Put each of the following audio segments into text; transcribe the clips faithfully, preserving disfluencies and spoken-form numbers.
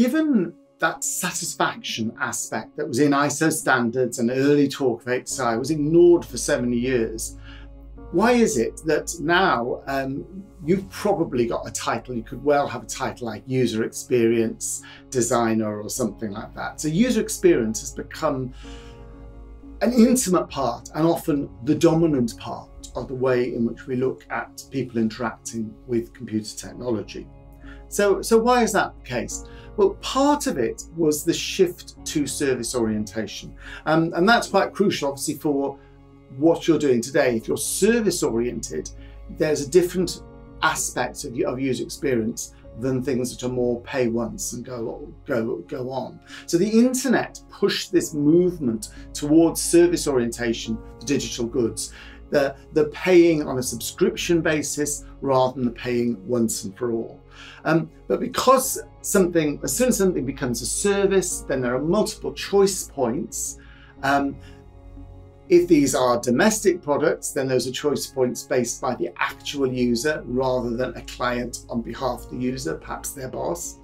Given that satisfaction aspect that was in I S O standards and early talk of H C I was ignored for seventy years, why is it that now um, you've probably got a title, you could well have a title like user experience designer or something like that. So user experience has become an intimate part and often the dominant part of the way in which we look at people interacting with computer technology. So, so why is that the case? Well, part of it was the shift to service orientation. Um, and that's quite crucial, obviously, for what you're doing today. If you're service oriented, there's a different aspect of, of user experience than things that are more pay once and go, go, go on. So the internet pushed this movement towards service orientation for digital goods, the, the paying on a subscription basis rather than the paying once and for all. Um, but because something, as soon as something becomes a service, then there are multiple choice points. Um, If these are domestic products, then those are choice points based by the actual user rather than a client on behalf of the user, perhaps their boss.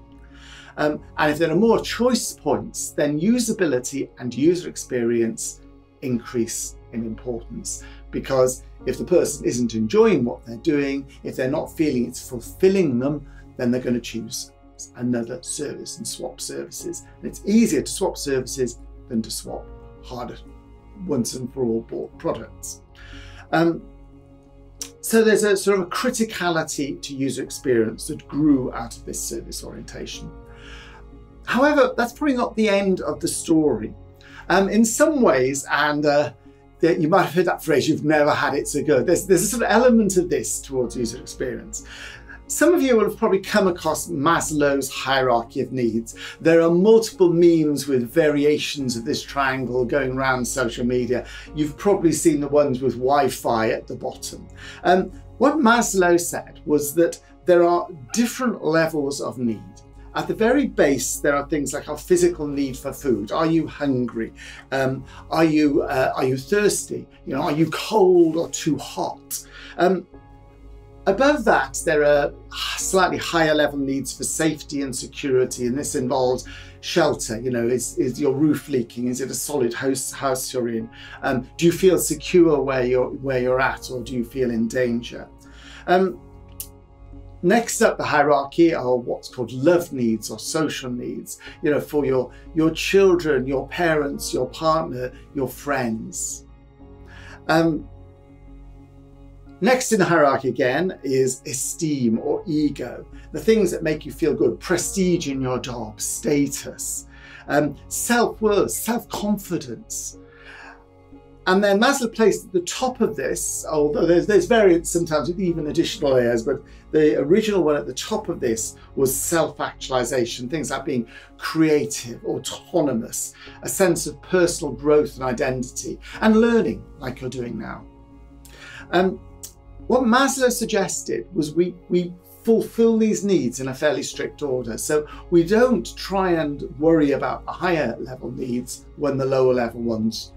Um, and if there are more choice points, then usability and user experience increase in importance. Because if the person isn't enjoying what they're doing, if they're not feeling it's fulfilling them, then they're going to choose another service and swap services. And it's easier to swap services than to swap harder once and for all bought products. Um, so there's a sort of a criticality to user experience that grew out of this service orientation. However, that's probably not the end of the story. Um, in some ways, and uh, you might have heard that phrase, you've never had it so good. There's, there's a sort of element of this towards user experience. Some of you will have probably come across Maslow's hierarchy of needs. There are multiple memes with variations of this triangle going around social media. You've probably seen the ones with Wi-Fi at the bottom. Um, what Maslow said was that there are different levels of need. At the very base, there are things like our physical need for food. Are you hungry? Um, are you, uh, are you thirsty? You know, are you cold or too hot? Um, Above that, there are slightly higher level needs for safety and security, and this involves shelter. You know, is, is your roof leaking? Is it a solid house, house you're in? Um, do you feel secure where you're, where you're at, or do you feel in danger? Um, next up the hierarchy are what's called love needs or social needs, you know, for your, your children, your parents, your partner, your friends. Um, Next in the hierarchy again is esteem or ego, the things that make you feel good, prestige in your job, status, um, self-worth, self-confidence. And then Maslow placed at the top of this, although there's, there's variants sometimes with even additional layers, but the original one at the top of this was self-actualization, things like being creative, autonomous, a sense of personal growth and identity, and learning like you're doing now. Um, What Maslow suggested was we, we fulfill these needs in a fairly strict order. So we don't try and worry about the higher level needs when the lower level ones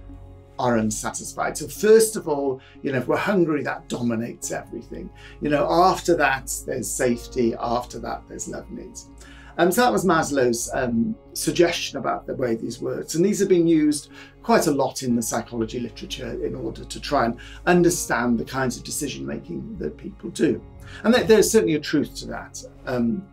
are unsatisfied. So first of all, you know, if we're hungry, that dominates everything. You know, after that, there's safety. After that, there's love needs. Um, so that was Maslow's um, suggestion about the way these worked. And these have been used quite a lot in the psychology literature in order to try and understand the kinds of decision making that people do. And that there's certainly a truth to that. Um,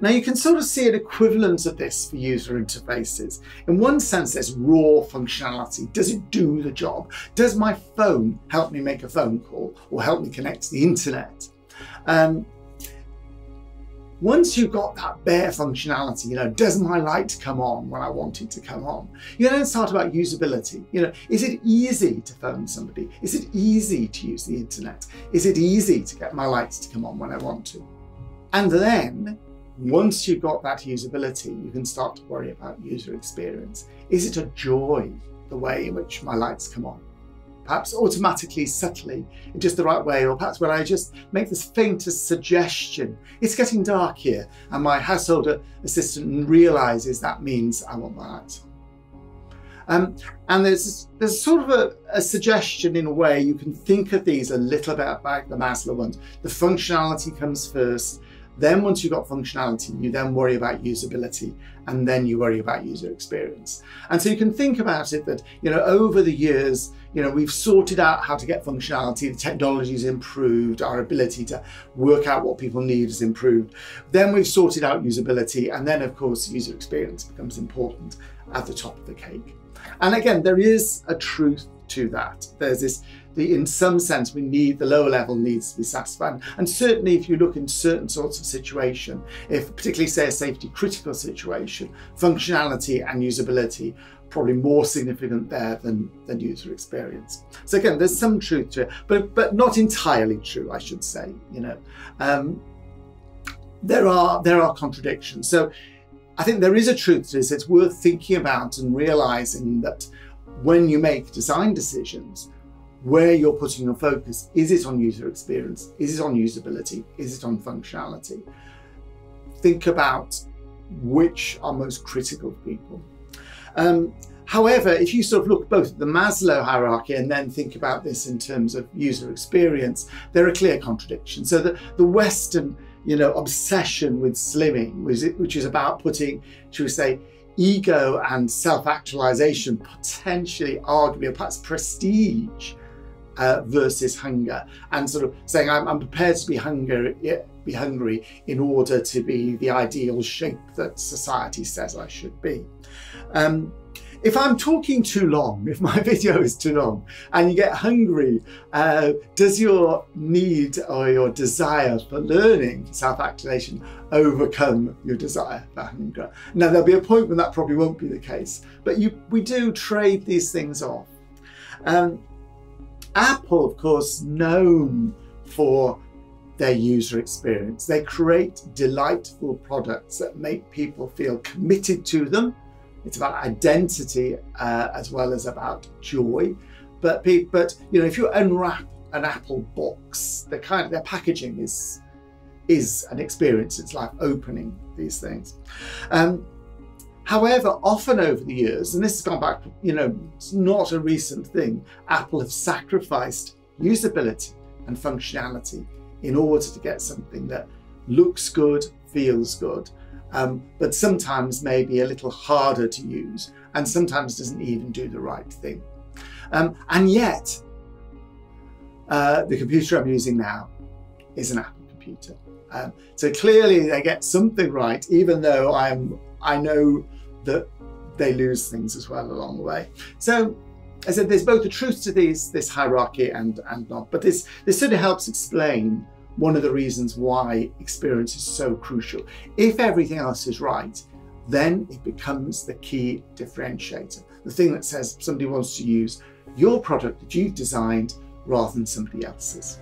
now you can sort of see an equivalent of this for user interfaces. In one sense, there's raw functionality. Does it do the job? Does my phone help me make a phone call or help me connect to the internet? Um, Once you've got that bare functionality, you know, does my light come on when I want it to come on? You then start about usability. You know, is it easy to phone somebody? Is it easy to use the internet? Is it easy to get my lights to come on when I want to? And then, once you've got that usability, you can start to worry about user experience. Is it a joy, the way in which my lights come on? Perhaps automatically, subtly, in just the right way, or perhaps when I just make this faintest suggestion, it's getting dark here, and my household assistant realises that means I want my lights on. Um, and there's, there's sort of a, a suggestion in a way, you can think of these a little bit like the Maslow ones. The functionality comes first, Then once you've got functionality, you then worry about usability, and then you worry about user experience. And so you can think about it that, you know, over the years, you know, we've sorted out how to get functionality, the technology's improved, our ability to work out what people need is improved. Then we've sorted out usability, and then of course user experience becomes important at the top of the cake. And again, there is a truth to that. There's this, the, in some sense, we need, the lower level needs to be satisfied. And certainly if you look in certain sorts of situation, if particularly say a safety critical situation, functionality and usability probably more significant there than, than user experience. So again, there's some truth to it, but, but not entirely true, I should say, you know. Um, there are, there are contradictions. So I think there is a truth to this. It's worth thinking about and realizing that when you make design decisions, where you're putting your focus, is it on user experience? Is it on usability? Is it on functionality? Think about which are most critical to people. Um, however, if you sort of look both at the Maslow hierarchy and then think about this in terms of user experience, there are clear contradictions. So the, the Western, you know, obsession with slimming, which is about putting, should we say, ego and self-actualization, potentially, arguably, perhaps prestige uh, versus hunger, and sort of saying, I'm, I'm prepared to be hungry, be hungry in order to be the ideal shape that society says I should be. Um, if I'm talking too long, if my video is too long, and you get hungry, uh, does your need or your desire for learning, self-actualization, overcome your desire for hunger? Now, there'll be a point when that probably won't be the case, but you, we do trade these things off. Um, Apple, of course, known for their user experience. They create delightful products that make people feel committed to them. It's about identity uh, as well as about joy. But, but you know, if you unwrap an Apple box, the kind of, their packaging is, is an experience. It's like opening these things. Um, however, often over the years, and this has gone back, you know, it's not a recent thing, Apple have sacrificed usability and functionality in order to get something that looks good, feels good, Um, but sometimes maybe a little harder to use, and sometimes doesn't even do the right thing. Um, and yet, uh, the computer I'm using now is an Apple computer. Um, so clearly they get something right, even though I'm, I know that they lose things as well along the way. So I said, there's both a truth to these, this hierarchy and, and not, but this, this sort of helps explain one of the reasons why experience is so crucial. If everything else is right, then it becomes the key differentiator, the thing that says somebody wants to use your product that you've designed rather than somebody else's.